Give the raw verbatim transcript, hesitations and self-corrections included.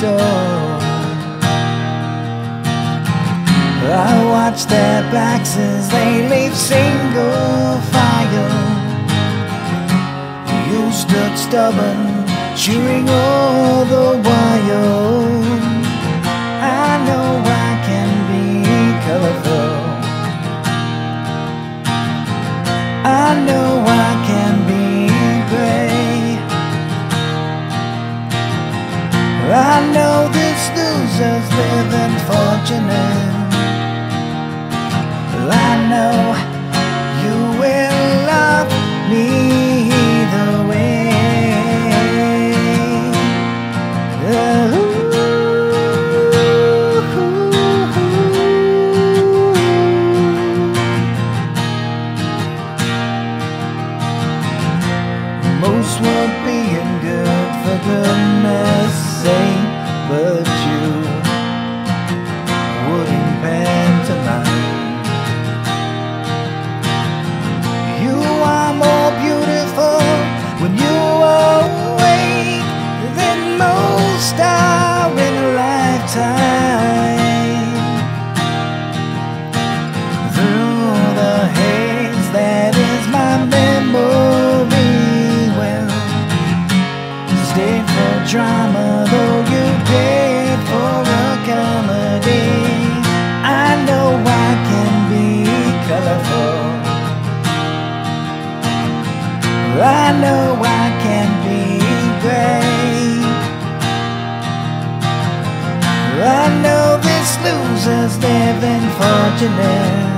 door. I watch their backs as they leave single file. You stood stubborn, cheering all the while. I know I can be colorful, I know I can be grey, I know this loser's living fortunate. I know you will love me either way. Ooh. Most were being good for goodness sake, but you wouldn't pantomime. Drama, though you paid for a comedy. I know I can be colorful, I know I can be gray, I know this loser's living fortunate.